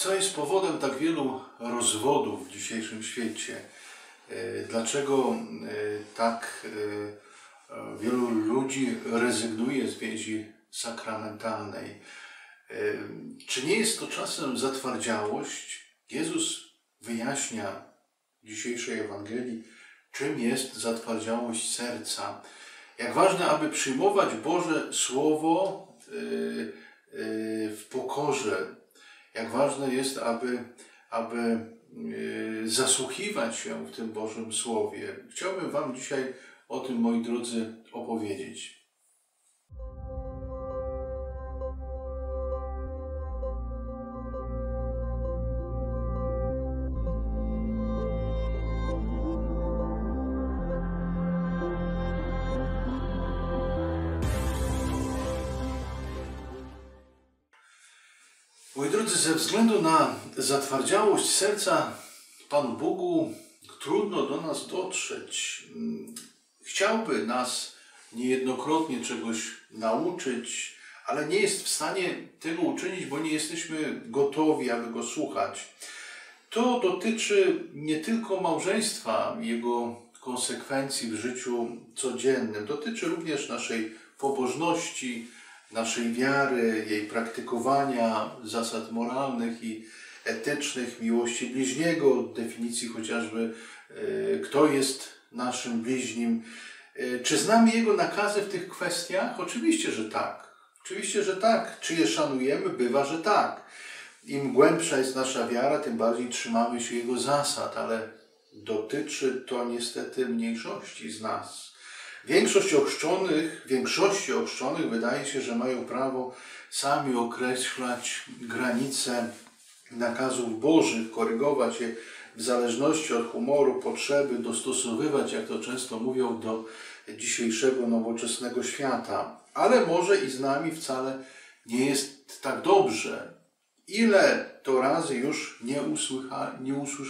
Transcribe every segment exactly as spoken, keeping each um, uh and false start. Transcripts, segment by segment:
Co jest powodem tak wielu rozwodów w dzisiejszym świecie? Dlaczego tak wielu ludzi rezygnuje z więzi sakramentalnej? Czy nie jest to czasem zatwardziałość? Jezus wyjaśnia w dzisiejszej Ewangelii, czym jest zatwardziałość serca. Jak ważne, aby przyjmować Boże Słowo w pokorze. Jak ważne jest, aby, aby zasłuchiwać się w tym Bożym Słowie. Chciałbym Wam dzisiaj o tym, moi drodzy, opowiedzieć. Moi drodzy, ze względu na zatwardziałość serca Panu Bogu trudno do nas dotrzeć. Chciałby nas niejednokrotnie czegoś nauczyć, ale nie jest w stanie tego uczynić, bo nie jesteśmy gotowi, aby Go słuchać. To dotyczy nie tylko małżeństwa, jego konsekwencji w życiu codziennym. Dotyczy również naszej pobożności, naszej wiary, jej praktykowania, zasad moralnych i etycznych, miłości bliźniego, definicji chociażby, kto jest naszym bliźnim. Czy znamy jego nakazy w tych kwestiach? Oczywiście, że tak. Oczywiście, że tak. Czy je szanujemy? Bywa, że tak. Im głębsza jest nasza wiara, tym bardziej trzymamy się jego zasad, ale dotyczy to niestety mniejszości z nas. Większość ochrzczonych, większości ochrzczonych wydaje się, że mają prawo sami określać granice nakazów bożych, korygować je w zależności od humoru, potrzeby, dostosowywać, jak to często mówią, do dzisiejszego nowoczesnego świata. Ale może i z nami wcale nie jest tak dobrze. Ile to razy już nie, usłycha, nie, usłys,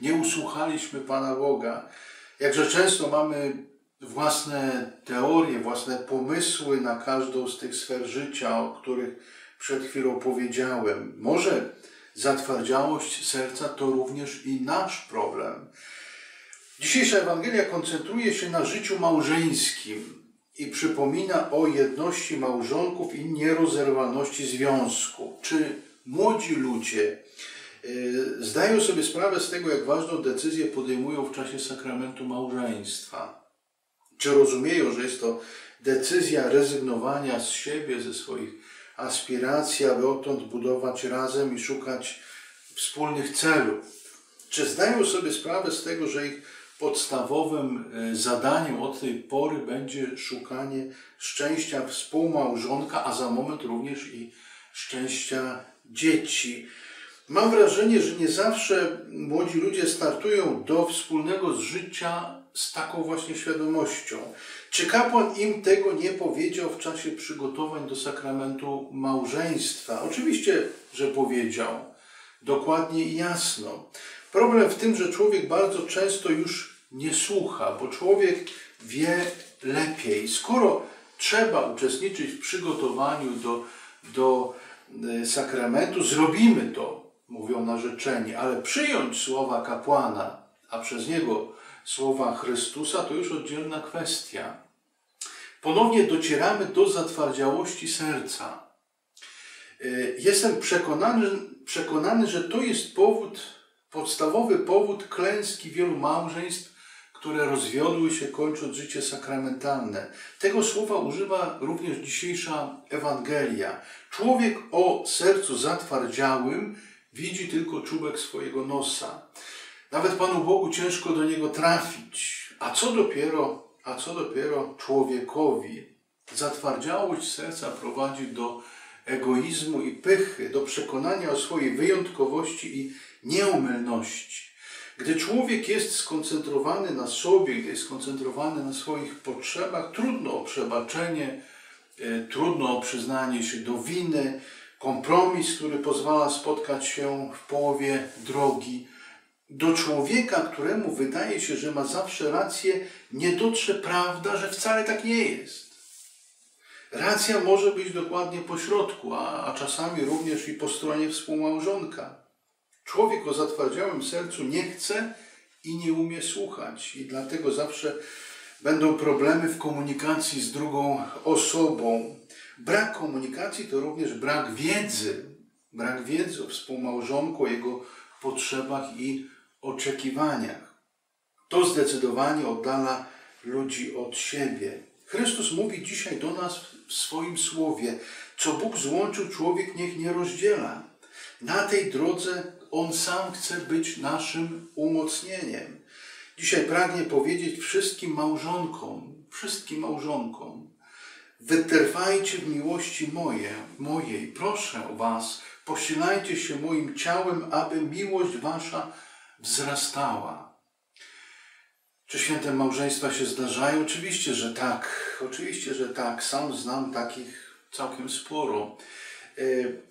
nie usłuchaliśmy Pana Boga. Jakże często mamy własne teorie, własne pomysły na każdą z tych sfer życia, o których przed chwilą powiedziałem. Może zatwardziałość serca to również i nasz problem. Dzisiejsza Ewangelia koncentruje się na życiu małżeńskim i przypomina o jedności małżonków i nierozerwalności związku. Czy młodzi ludzie zdają sobie sprawę z tego, jak ważną decyzję podejmują w czasie sakramentu małżeństwa? Czy rozumieją, że jest to decyzja rezygnowania z siebie, ze swoich aspiracji, aby odtąd budować razem i szukać wspólnych celów? Czy zdają sobie sprawę z tego, że ich podstawowym zadaniem od tej pory będzie szukanie szczęścia współmałżonka, a za moment również i szczęścia dzieci? Mam wrażenie, że nie zawsze młodzi ludzie startują do wspólnego życia z taką właśnie świadomością. Czy kapłan im tego nie powiedział w czasie przygotowań do sakramentu małżeństwa? Oczywiście, że powiedział. Dokładnie i jasno. Problem w tym, że człowiek bardzo często już nie słucha, bo człowiek wie lepiej. Skoro trzeba uczestniczyć w przygotowaniu do, do sakramentu, zrobimy to, mówią narzeczeni, ale przyjąć słowa kapłana, a przez niego słowa Chrystusa, to już oddzielna kwestia. Ponownie docieramy do zatwardziałości serca. Jestem przekonany, przekonany, że to jest powód, podstawowy powód klęski wielu małżeństw, które rozwiodły się, kończąc życie sakramentalne. Tego słowa używa również dzisiejsza Ewangelia. Człowiek o sercu zatwardziałym widzi tylko czubek swojego nosa. Nawet Panu Bogu ciężko do niego trafić. A co dopiero, a co dopiero człowiekowi? Zatwardziałość serca prowadzi do egoizmu i pychy, do przekonania o swojej wyjątkowości i nieomylności. Gdy człowiek jest skoncentrowany na sobie, gdy jest skoncentrowany na swoich potrzebach, trudno o przebaczenie, trudno o przyznanie się do winy, kompromis, który pozwala spotkać się w połowie drogi. Do człowieka, któremu wydaje się, że ma zawsze rację, nie dotrze prawda, że wcale tak nie jest. Racja może być dokładnie po środku, a, a czasami również i po stronie współmałżonka. Człowiek o zatwardziałym sercu nie chce i nie umie słuchać. I dlatego zawsze będą problemy w komunikacji z drugą osobą. Brak komunikacji to również brak wiedzy. Brak wiedzy o współmałżonku, o jego potrzebach i oczekiwaniach. To zdecydowanie oddala ludzi od siebie. Chrystus mówi dzisiaj do nas w swoim słowie: co Bóg złączył, człowiek niech nie rozdziela. Na tej drodze On sam chce być naszym umocnieniem. Dzisiaj pragnie powiedzieć wszystkim małżonkom, wszystkim małżonkom: wytrwajcie w miłości moje, mojej, proszę o was, posilajcie się moim ciałem, aby miłość wasza wzrastała. Czy święte małżeństwa się zdarzają? Oczywiście, że tak. Oczywiście, że tak. Sam znam takich całkiem sporo.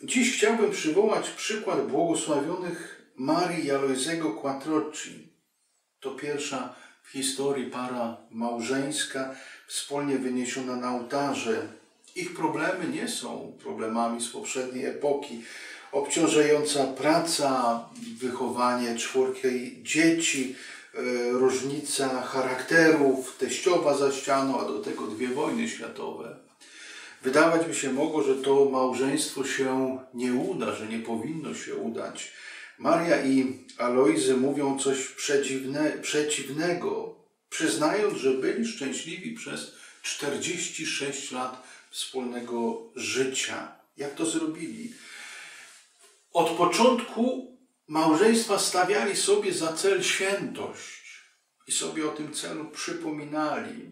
Dziś chciałbym przywołać przykład błogosławionych Marii Alojzego Quattrocchi. To pierwsza w historii para małżeńska, wspólnie wyniesiona na ołtarze. Ich problemy nie są problemami z poprzedniej epoki. Obciążająca praca, wychowanie czwórki dzieci, różnica charakterów, teściowa za ścianą, a do tego dwie wojny światowe. Wydawać by się mogło, że to małżeństwo się nie uda, że nie powinno się udać. Maria i Alojzy mówią coś przedziwne, przeciwnego, przyznając, że byli szczęśliwi przez czterdzieści sześć lat wspólnego życia. Jak to zrobili? Od początku małżeństwa stawiali sobie za cel świętość i sobie o tym celu przypominali.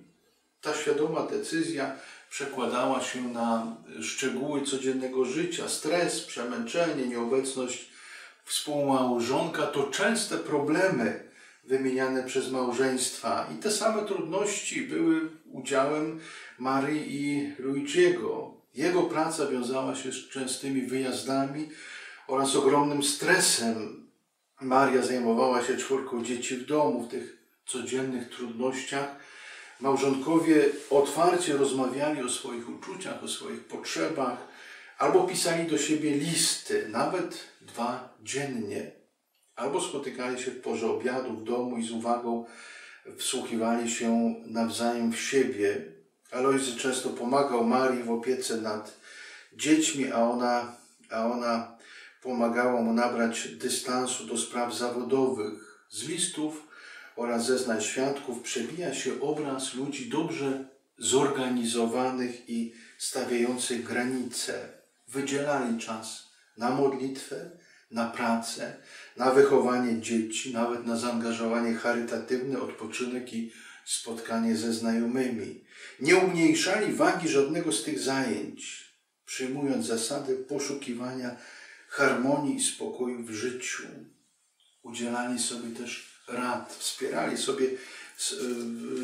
Ta świadoma decyzja przekładała się na szczegóły codziennego życia. Stres, przemęczenie, nieobecność współmałżonka to częste problemy wymieniane przez małżeństwa. I te same trudności były udziałem Marii i Luigiego. Jego praca wiązała się z częstymi wyjazdami oraz ogromnym stresem. Maria zajmowała się czwórką dzieci w domu, w tych codziennych trudnościach. Małżonkowie otwarcie rozmawiali o swoich uczuciach, o swoich potrzebach, albo pisali do siebie listy, nawet dwa dziennie, albo spotykali się w porze obiadu w domu i z uwagą wsłuchiwali się nawzajem w siebie. Alojzy często pomagał Marii w opiece nad dziećmi, a ona, a ona pomagała mu nabrać dystansu do spraw zawodowych. Z listów oraz zeznań świadków przebija się obraz ludzi dobrze zorganizowanych i stawiających granice. Wydzielali czas na modlitwę, na pracę, na wychowanie dzieci, nawet na zaangażowanie charytatywne, odpoczynek i spotkanie ze znajomymi. Nie umniejszali wagi żadnego z tych zajęć, przyjmując zasadę poszukiwania harmonii i spokoju w życiu. Udzielali sobie też rad, wspierali sobie,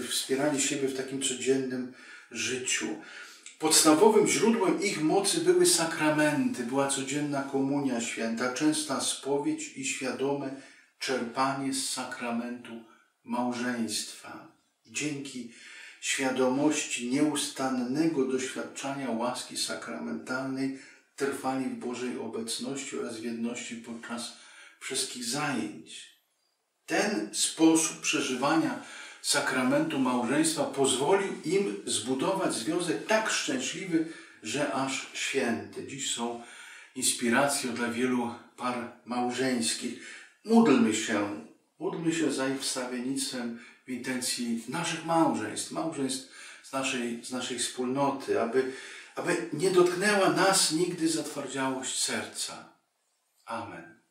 wspierali siebie w takim codziennym życiu. Podstawowym źródłem ich mocy były sakramenty, była codzienna komunia święta, częsta spowiedź i świadome czerpanie z sakramentu małżeństwa. Dzięki świadomości nieustannego doświadczania łaski sakramentalnej trwali w Bożej obecności oraz w jedności podczas wszystkich zajęć. Ten sposób przeżywania sakramentu małżeństwa pozwolił im zbudować związek tak szczęśliwy, że aż święty. Dziś są inspiracją dla wielu par małżeńskich. Módlmy się, módlmy się za ich wstawiennictwem w intencji naszych małżeństw, małżeństw z naszej, z naszej wspólnoty, aby, aby nie dotknęła nas nigdy zatwardziałość serca. Amen.